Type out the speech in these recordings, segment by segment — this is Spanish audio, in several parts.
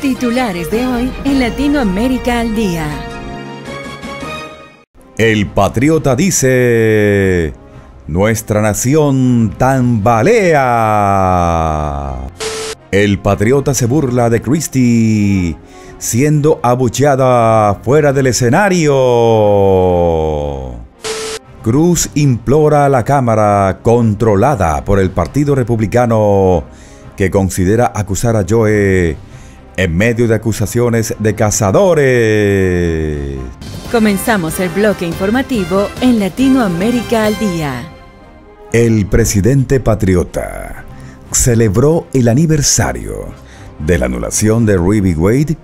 Titulares de hoy en Latinoamérica al Día. El Patriota dice: nuestra nación tambalea. El Patriota se burla de Christie, siendo abucheada fuera del escenario. Cruz implora a la Cámara, controlada por el Partido Republicano, que considera acusar a Joe en medio de acusaciones de cazadores. Comenzamos el bloque informativo en Latinoamérica al Día. El presidente patriota celebró el aniversario de la anulación de Ruby Wade,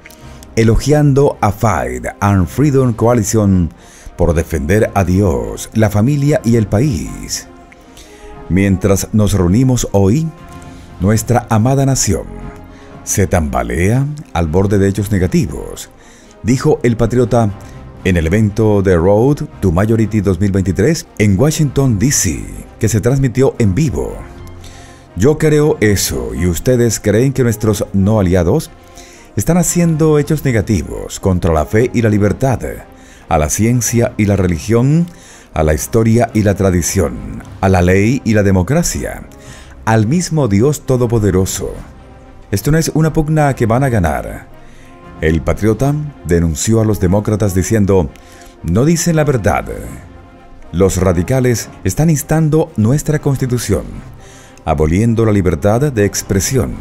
elogiando a Fight and Freedom Coalition por defender a Dios, la familia y el país. Mientras nos reunimos hoy, nuestra amada nación se tambalea al borde de hechos negativos, dijo el patriota en el evento The Road to Majority 2023 en Washington, D.C., que se transmitió en vivo. Yo creo eso, y ustedes creen que nuestros no aliados están haciendo hechos negativos contra la fe y la libertad, a la ciencia y la religión, a la historia y la tradición, a la ley y la democracia, al mismo Dios Todopoderoso. Esto no es una pugna que van a ganar. El patriota denunció a los demócratas diciendo: no dicen la verdad. Los radicales están instando nuestra Constitución, aboliendo la libertad de expresión,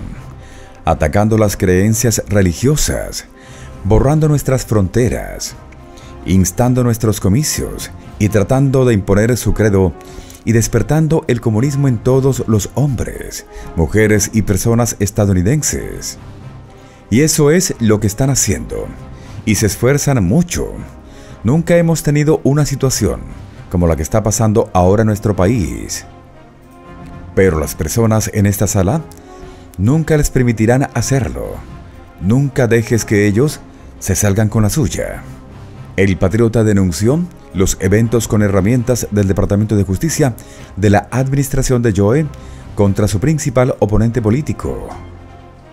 atacando las creencias religiosas, borrando nuestras fronteras, instando nuestros comicios y tratando de imponer su credo y despertando el comunismo en todos los hombres, mujeres y personas estadounidenses. Y eso es lo que están haciendo, y se esfuerzan mucho. Nunca hemos tenido una situación como la que está pasando ahora en nuestro país. Pero las personas en esta sala nunca les permitirán hacerlo. Nunca dejes que ellos se salgan con la suya. El patriota denunció los eventos con herramientas del Departamento de Justicia de la administración de Joe contra su principal oponente político.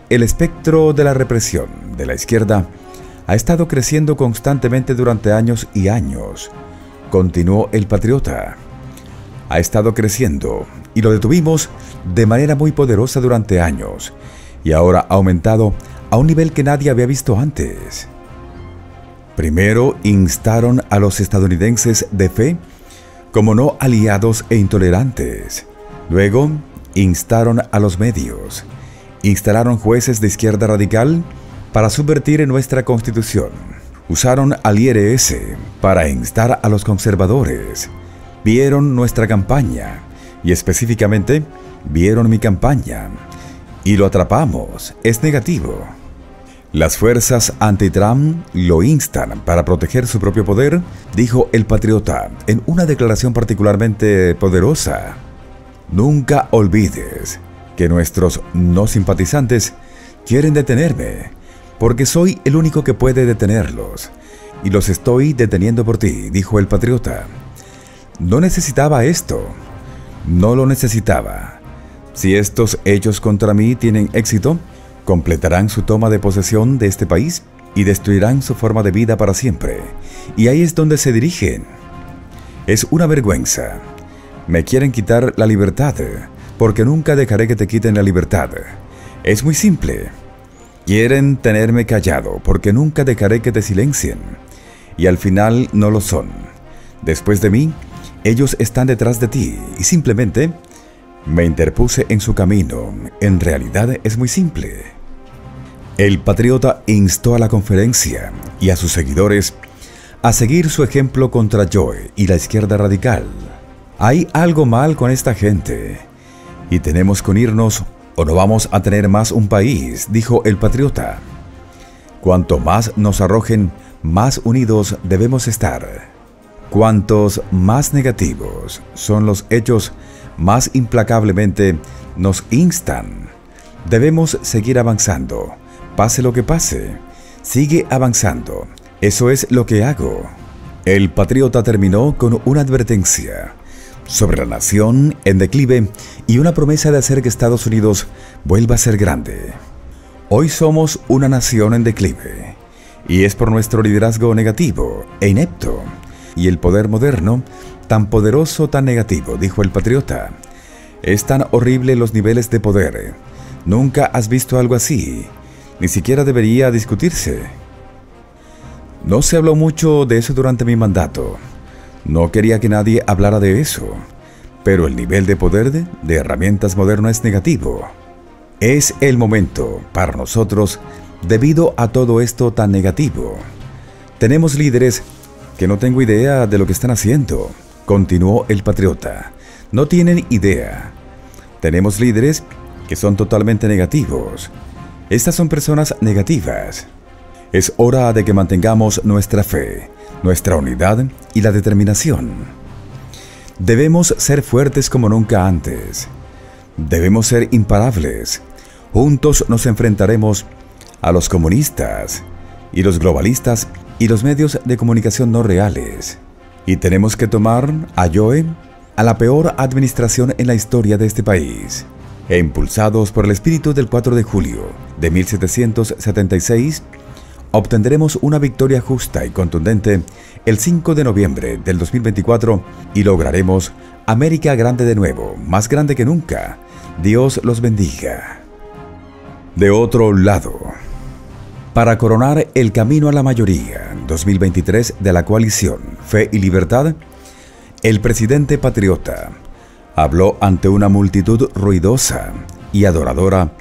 El espectro de la represión de la izquierda ha estado creciendo constantemente durante años y años, continuó el patriota. Ha estado creciendo y lo detuvimos de manera muy poderosa durante años, y ahora ha aumentado a un nivel que nadie había visto antes. Primero instaron a los estadounidenses de fe como no aliados e intolerantes. Luego instaron a los medios. Instalaron jueces de izquierda radical para subvertir nuestra Constitución. Usaron al IRS para instar a los conservadores. Vieron nuestra campaña, y específicamente vieron mi campaña, y lo atrapamos. Es negativo. Las fuerzas anti-Trump lo instan para proteger su propio poder, dijo el patriota en una declaración particularmente poderosa. Nunca olvides que nuestros no simpatizantes quieren detenerme, porque soy el único que puede detenerlos, y los estoy deteniendo por ti, dijo el patriota. No necesitaba esto, no lo necesitaba. Si estos hechos contra mí tienen éxito, completarán su toma de posesión de este país y destruirán su forma de vida para siempre. Y ahí es donde se dirigen. Es una vergüenza. Me quieren quitar la libertad, porque nunca dejaré que te quiten la libertad. Es muy simple. Quieren tenerme callado, porque nunca dejaré que te silencien. Y al final no lo son. Después de mí, ellos están detrás de ti, y simplemente me interpuse en su camino. En realidad es muy simple. El patriota instó a la conferencia y a sus seguidores a seguir su ejemplo contra Joe y la izquierda radical. Hay algo mal con esta gente, y tenemos que unirnos o no vamos a tener más un país, dijo el patriota. Cuanto más nos arrojen, más unidos debemos estar. Cuantos más negativos son los hechos, más implacablemente nos instan. Debemos seguir avanzando. Pase lo que pase, sigue avanzando. Eso es lo que hago. El patriota terminó con una advertencia sobre la nación en declive y una promesa de hacer que Estados Unidos vuelva a ser grande. Hoy somos una nación en declive, y es por nuestro liderazgo negativo e inepto, y el poder moderno, tan poderoso, tan negativo, dijo el patriota. Es tan horrible los niveles de poder. Nunca has visto algo así. Ni siquiera debería discutirse. No se habló mucho de eso durante mi mandato. No quería que nadie hablara de eso. Pero el nivel de poder de herramientas modernas es negativo. Es el momento para nosotros, debido a todo esto tan negativo. Tenemos líderes que no tengo idea de lo que están haciendo, continuó el patriota. No tienen idea. Tenemos líderes que son totalmente negativos. Estas son personas negativas. Es hora de que mantengamos nuestra fe, nuestra unidad y la determinación. Debemos ser fuertes como nunca antes. Debemos ser imparables. Juntos nos enfrentaremos a los comunistas y los globalistas y los medios de comunicación no reales. Y tenemos que tomar a Joe, a la peor administración en la historia de este país. E impulsados por el espíritu del 4 de julio de 1776, obtendremos una victoria justa y contundente el 5 de noviembre del 2024 y lograremos América grande de nuevo, más grande que nunca. Dios los bendiga. De otro lado, para coronar el camino a la mayoría 2023 de la coalición Fe y Libertad, el presidente patriota habló ante una multitud ruidosa y adoradora,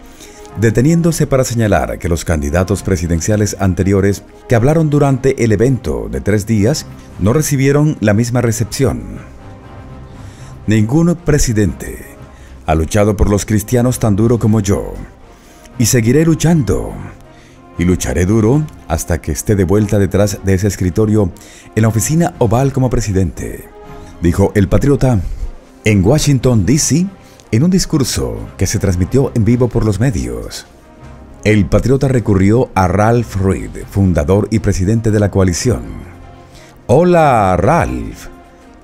deteniéndose para señalar que los candidatos presidenciales anteriores que hablaron durante el evento de 3 días no recibieron la misma recepción. Ningún presidente ha luchado por los cristianos tan duro como yo, y seguiré luchando, y lucharé duro hasta que esté de vuelta detrás de ese escritorio en la oficina oval como presidente, dijo el patriota en Washington, D.C., en un discurso que se transmitió en vivo por los medios. El patriota recurrió a Ralph Reed, fundador y presidente de la coalición. Hola, Ralph.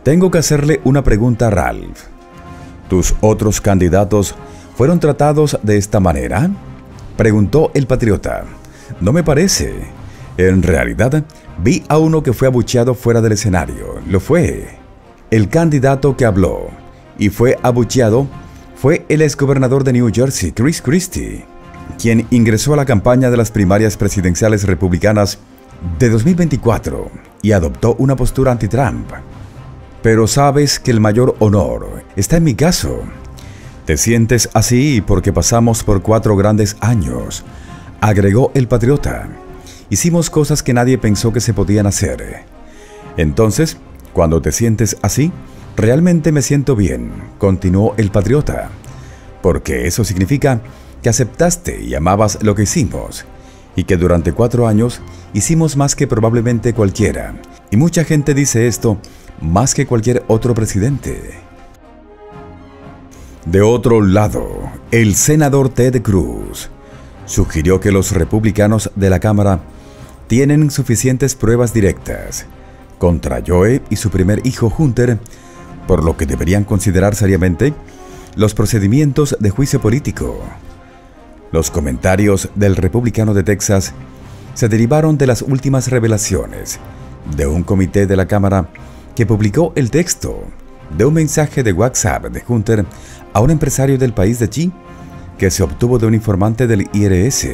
Tengo que hacerle una pregunta a Ralph. ¿Tus otros candidatos fueron tratados de esta manera?, preguntó el patriota. No me parece. En realidad, vi a uno que fue abucheado fuera del escenario. Lo fue. El candidato que habló y fue abucheado fue el exgobernador de New Jersey, Chris Christie, quien ingresó a la campaña de las primarias presidenciales republicanas de 2024 y adoptó una postura anti-Trump. Pero sabes que el mayor honor está en mi caso. Te sientes así porque pasamos por 4 grandes años, agregó el patriota. Hicimos cosas que nadie pensó que se podían hacer. Entonces, cuando te sientes así, realmente me siento bien, continuó el patriota, porque eso significa que aceptaste y amabas lo que hicimos, y que durante 4 años hicimos más que probablemente cualquiera, y mucha gente dice esto más que cualquier otro presidente. De otro lado, el senador Ted Cruz sugirió que los republicanos de la Cámara tienen suficientes pruebas directas contra Joe y su primer hijo Hunter, por lo que deberían considerar seriamente los procedimientos de juicio político. Los comentarios del republicano de Texas se derivaron de las últimas revelaciones de un comité de la Cámara que publicó el texto de un mensaje de WhatsApp de Hunter a un empresario del país de Chi que se obtuvo de un informante del IRS.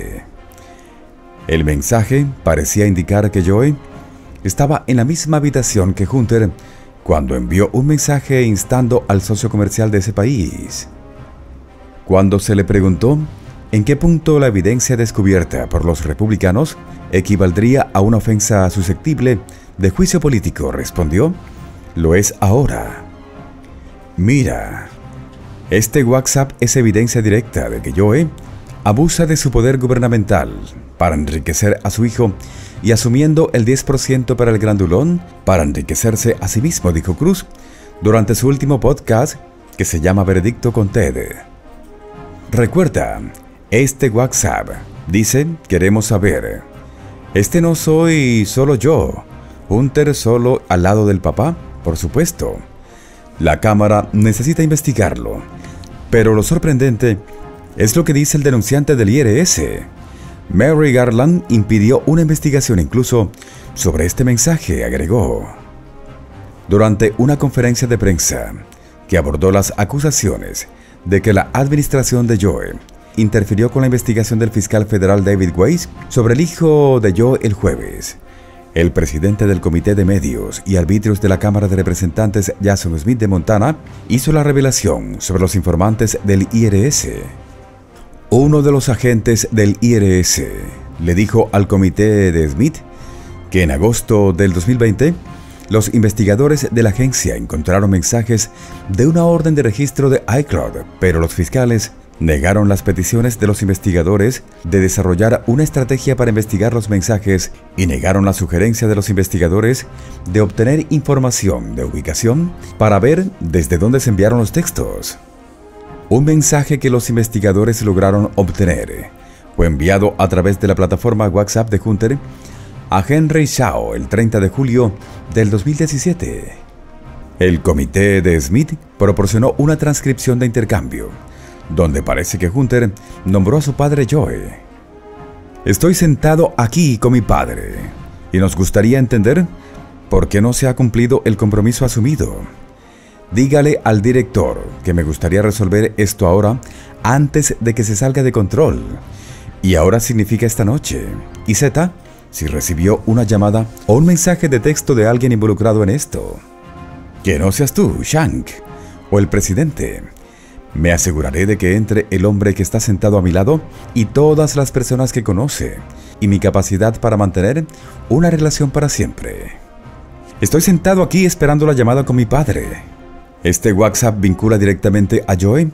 El mensaje parecía indicar que Joe estaba en la misma habitación que Hunter cuando envió un mensaje instando al socio comercial de ese país. Cuando se le preguntó en qué punto la evidencia descubierta por los republicanos equivaldría a una ofensa susceptible de juicio político, respondió: lo es ahora. Mira, este WhatsApp es evidencia directa de que Joe abusa de su poder gubernamental para enriquecer a su hijo y asumiendo el 10% para el grandulón para enriquecerse a sí mismo, dijo Cruz durante su último podcast que se llama Veredicto con Ted. Recuerda, este WhatsApp dice: queremos saber. Este no soy solo yo, Hunter solo al lado del papá, por supuesto. La Cámara necesita investigarlo, pero lo sorprendente es lo que dice el denunciante del IRS. Mary Garland impidió una investigación incluso sobre este mensaje, agregó. Durante una conferencia de prensa que abordó las acusaciones de que la administración de Joe interfirió con la investigación del fiscal federal David Weiss sobre el hijo de Joe el jueves, el presidente del Comité de Medios y Arbitrios de la Cámara de Representantes, Jason Smith de Montana, hizo la revelación sobre los informantes del IRS. Uno de los agentes del IRS le dijo al comité de Smith que en agosto del 2020, los investigadores de la agencia encontraron mensajes de una orden de registro de iCloud, pero los fiscales negaron las peticiones de los investigadores de desarrollar una estrategia para investigar los mensajes y negaron la sugerencia de los investigadores de obtener información de ubicación para ver desde dónde se enviaron los textos. Un mensaje que los investigadores lograron obtener fue enviado a través de la plataforma WhatsApp de Hunter a Henry Zhao el 30 de julio del 2017. El comité de Smith proporcionó una transcripción de intercambio, donde parece que Hunter nombró a su padre Joe. Estoy sentado aquí con mi padre y nos gustaría entender por qué no se ha cumplido el compromiso asumido. Dígale al director que me gustaría resolver esto ahora antes de que se salga de control. Y ahora significa esta noche. Y Z, si recibió una llamada o un mensaje de texto de alguien involucrado en esto. Que no seas tú, Shank, o el presidente. Me aseguraré de que entre el hombre que está sentado a mi lado y todas las personas que conoce, y mi capacidad para mantener una relación para siempre. Estoy sentado aquí esperando la llamada con mi padre. Este WhatsApp vincula directamente a Joe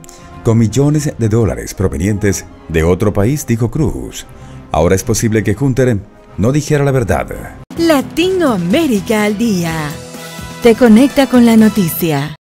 con millones de dólares provenientes de otro país, dijo Cruz. Ahora es posible que Hunter no dijera la verdad. Latinoamérica al día. Te conecta con la noticia.